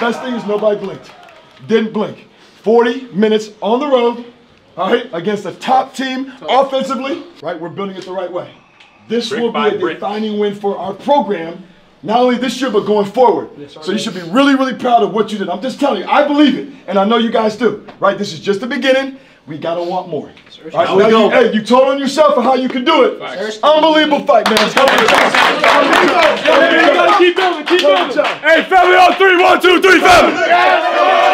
Best thing is nobody blinked. Didn't blink. 40 minutes on the road, all right, against the top team offensively. Right, we're building it the right way. This will be a defining win for our program, not only this year, but going forward. So you should be really, really proud of what you did. I'm just telling you, I believe it, and I know you guys do. Right, this is just the beginning. We gotta want more. All right, now hey, you told on yourself on how you can do it. Unbelievable fight, man. Let's go. Keep going, keep going. Hey, family on 3, 1, 2, 3, family.